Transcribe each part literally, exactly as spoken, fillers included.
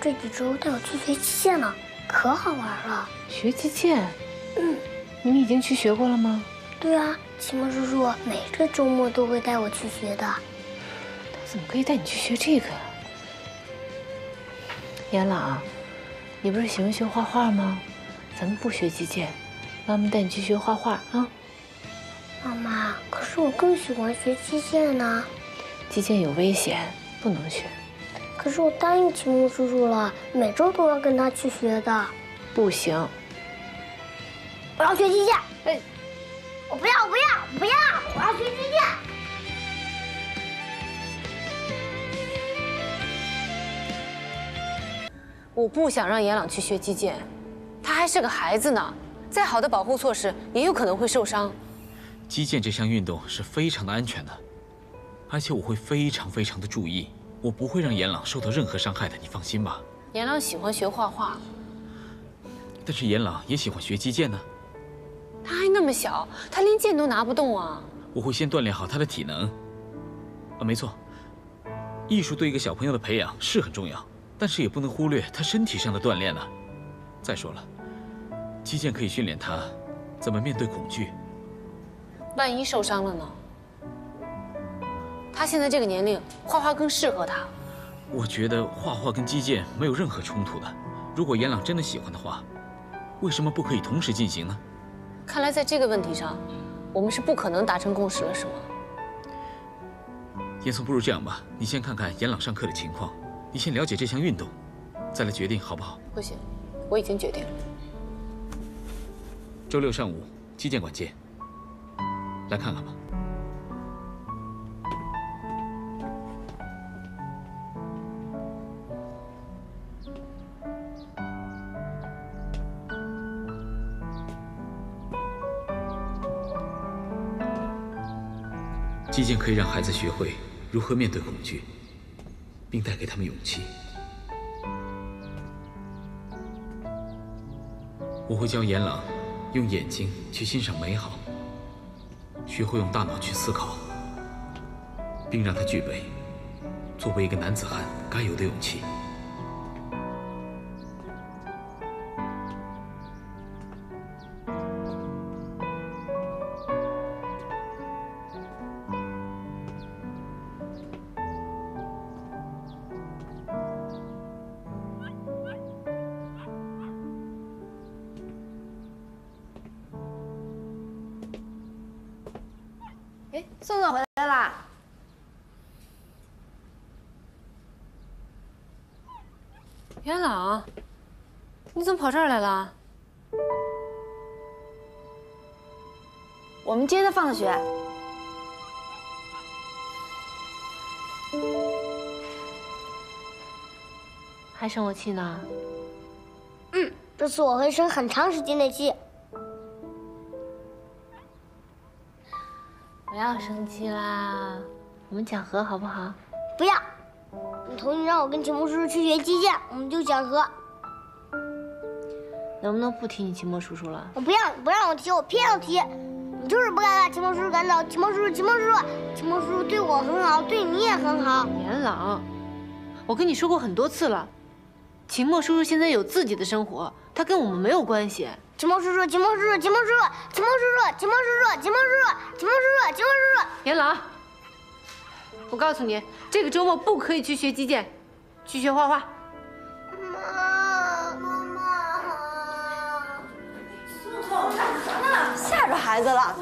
这几周带我去学击剑了，可好玩了。学击剑？嗯。你已经去学过了吗？对啊，奇墨叔叔每个周末都会带我去学的。他怎么可以带你去学这个呀？严朗，你不是喜欢学画画吗？咱们不学击剑，妈妈带你去学画画啊。妈妈，可是我更喜欢学击剑呢。击剑有危险，不能学。 可是我答应奇墨叔叔了，每周都要跟他去学的。不行，我要学击剑！哎，我不要，我不要，不要！我要学击剑。我不想让严朗去学击剑，他还是个孩子呢，再好的保护措施也有可能会受伤。击剑这项运动是非常的安全的，而且我会非常非常的注意。 我不会让严朗受到任何伤害的，你放心吧。严朗喜欢学画画，但是严朗也喜欢学击剑呢。他还那么小，他连剑都拿不动啊。我会先锻炼好他的体能。啊，没错，艺术对一个小朋友的培养是很重要，但是也不能忽略他身体上的锻炼呢。再说了，击剑可以训练他怎么面对恐惧。万一受伤了呢？ 他现在这个年龄，画画更适合他。我觉得画画跟击剑没有任何冲突的。如果严朗真的喜欢的话，为什么不可以同时进行呢？看来在这个问题上，我们是不可能达成共识了，是吗？严嵩，不如这样吧，你先看看严朗上课的情况，你先了解这项运动，再来决定好不好？不行，我已经决定了。周六上午，击剑馆见。来看看吧。 击剑可以让孩子学会如何面对恐惧，并带给他们勇气。我会教严朗用眼睛去欣赏美好，学会用大脑去思考，并让他具备作为一个男子汉该有的勇气。宋总回来啦！元朗，你怎么跑这儿来了？我们接他放的学。还生我气呢？嗯，这次我会生很长时间的气。 不要生气啦，我们讲和好不好？不要，你同意让我跟秦墨叔叔去学击剑，我们就讲和。能不能不提你秦墨叔叔了？我不要，你不让我提，我偏要提。你就是不该把秦墨叔叔赶走。秦墨叔叔，秦墨叔叔，秦墨叔叔对我很好，对你也很好。严朗，我跟你说过很多次了，秦墨叔叔现在有自己的生活，他跟我们没有关系。 秦墨叔叔，秦墨叔叔，秦墨叔叔，秦墨叔叔，秦墨叔叔，秦墨叔叔，秦墨叔叔，秦墨叔叔。严朗，我告诉你，这个周末不可以去学击剑，去学画画。妈妈妈，苏童干啥呢？吓着孩子了。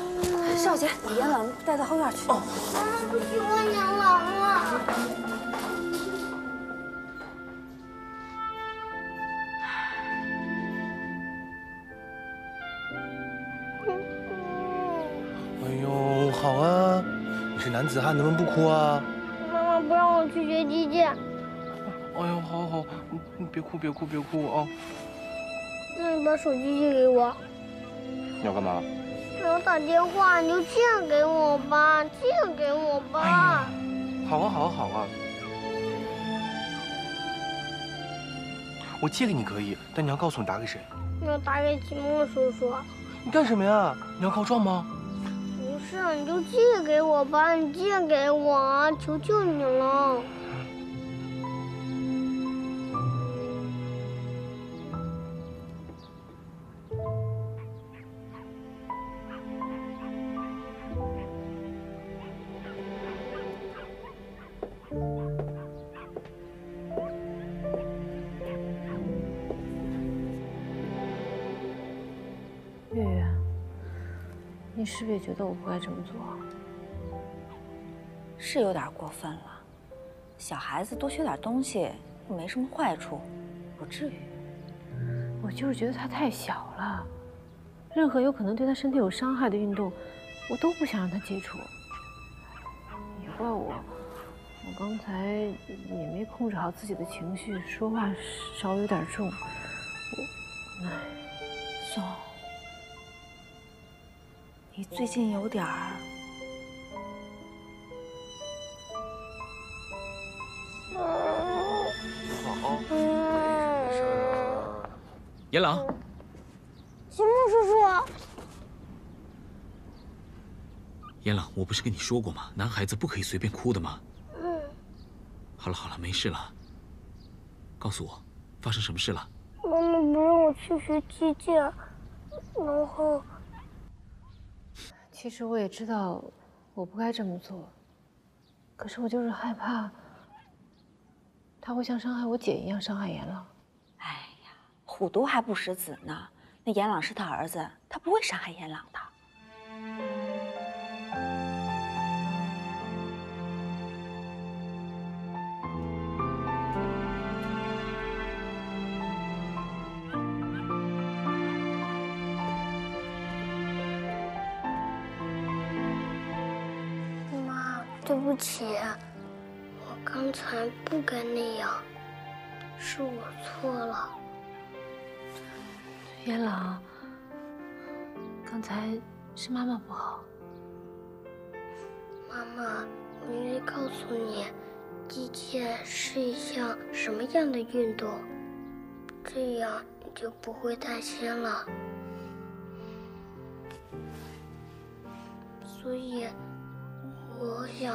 少杰，把严朗带到后院去。哦。妈妈不喜欢严朗啊。 好啊，你是男子汉，能不能不哭啊？妈妈不让我去学击剑。哎呦，好好，你别哭，别哭，别哭啊！那你把手机借给我。你要干嘛？我要打电话，你就借给我吧，借给我吧。哎、好啊，好啊，好啊。我借给你可以，但你要告诉我打给谁。我要打给秦墨叔叔。你干什么呀？你要告状吗？ 是，你就借给我吧，你借给我，求求你了。月月，你是不是也觉得我不该这么做？是有点过分了。小孩子多学点东西又没什么坏处，不至于。我就是觉得他太小了，任何有可能对他身体有伤害的运动，我都不想让他接触。也怪我，我刚才也没控制好自己的情绪，说话稍微有点重。我，哎，算了。 你最近有点儿好，没事儿啊。严朗，秦牧叔叔，严朗，我不是跟你说过吗？男孩子不可以随便哭的吗？嗯。好了好了，没事了。告诉我，发生什么事了？妈妈不让我去学击剑，然后。 其实我也知道我不该这么做，可是我就是害怕他会像伤害我姐一样伤害严朗。哎呀，虎毒还不食子呢。那严朗是他儿子，他不会伤害严朗的。对不起，我刚才不该那样，是我错了。元朗，刚才是妈妈不好。妈妈，我应该告诉你，击剑是一项什么样的运动，这样你就不会担心了。所以。 我想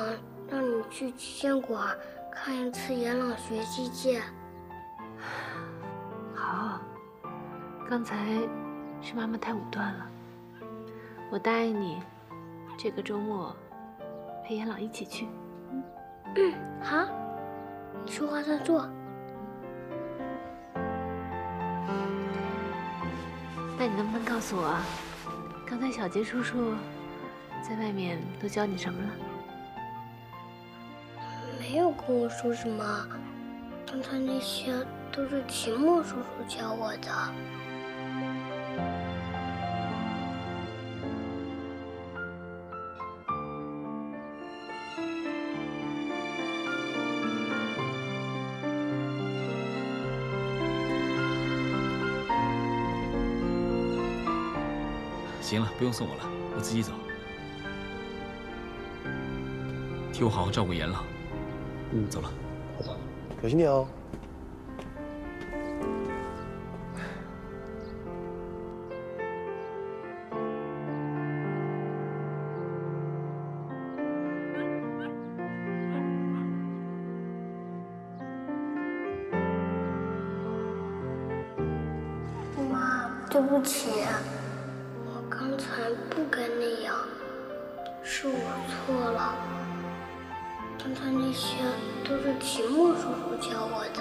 让你去击剑馆看一次严朗学击剑。好，刚才是妈妈太武断了。我答应你，这个周末陪严朗一起去。嗯，嗯，好，你说话算数。那你能不能告诉我，刚才小杰叔叔在外面都教你什么了？ 没有跟我说什么，刚才那些都是秦牧叔叔教我的。行了，不用送我了，我自己走。替我好好照顾严朗。 嗯，走了，小心点哦。妈，对不起，我刚才不该那样，是我错了。 刚才那些都是秦牧叔叔教我的。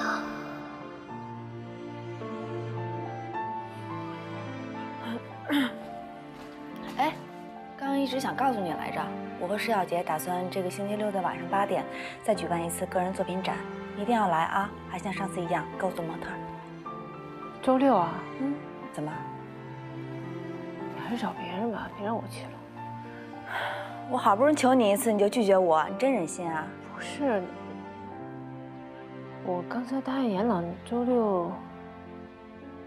哎，刚刚一直想告诉你来着，我和石小杰打算这个星期六的晚上八点再举办一次个人作品展，一定要来啊！还像上次一样给我做模特。周六啊？嗯。怎么？你还是找别人吧，别让我去了。 我好不容易求你一次，你就拒绝我，你真忍心啊？不是，我刚才答应严朗周六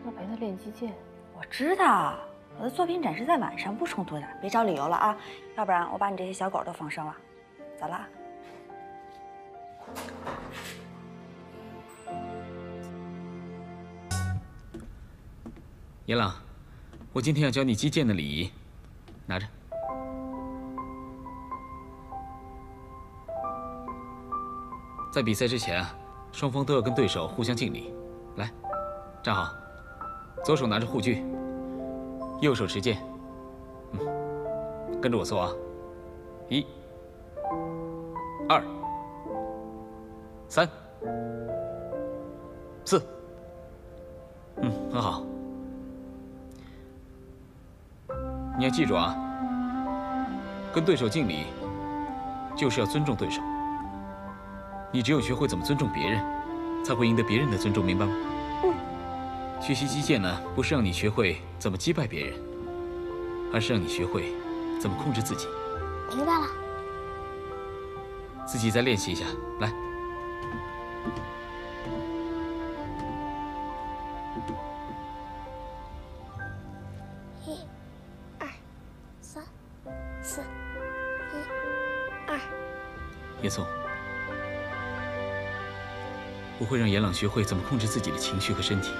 要陪他练击剑。我知道，我的作品展示在晚上，不冲突的，别找理由了啊！要不然我把你这些小狗都放生了。走了。严朗，我今天要教你击剑的礼仪，拿着。 在比赛之前啊，双方都要跟对手互相敬礼。来，站好，左手拿着护具，右手持剑。嗯，跟着我做啊，一、二、三、四。嗯，很好。你要记住啊，跟对手敬礼，就是要尊重对手。你只有学会怎么尊重别人，才会赢得别人的尊重，明白吗？嗯。学习击剑呢，不是让你学会怎么击败别人，而是让你学会怎么控制自己。明白了。 自己再练习一下，来。一、二、三、四。一、二。严嵩，我会让严朗学会怎么控制自己的情绪和身体。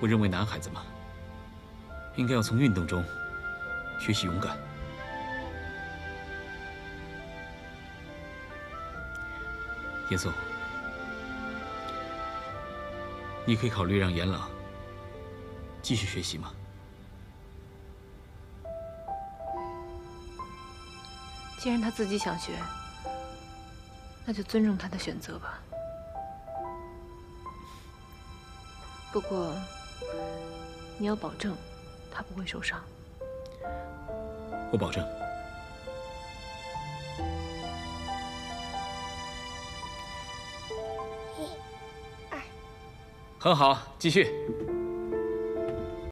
我认为男孩子嘛，应该要从运动中学习勇敢。 严嵩，你可以考虑让严朗继续学习吗？既然他自己想学，那就尊重他的选择吧。不过，你要保证他不会受伤。我保证。 很好，继续。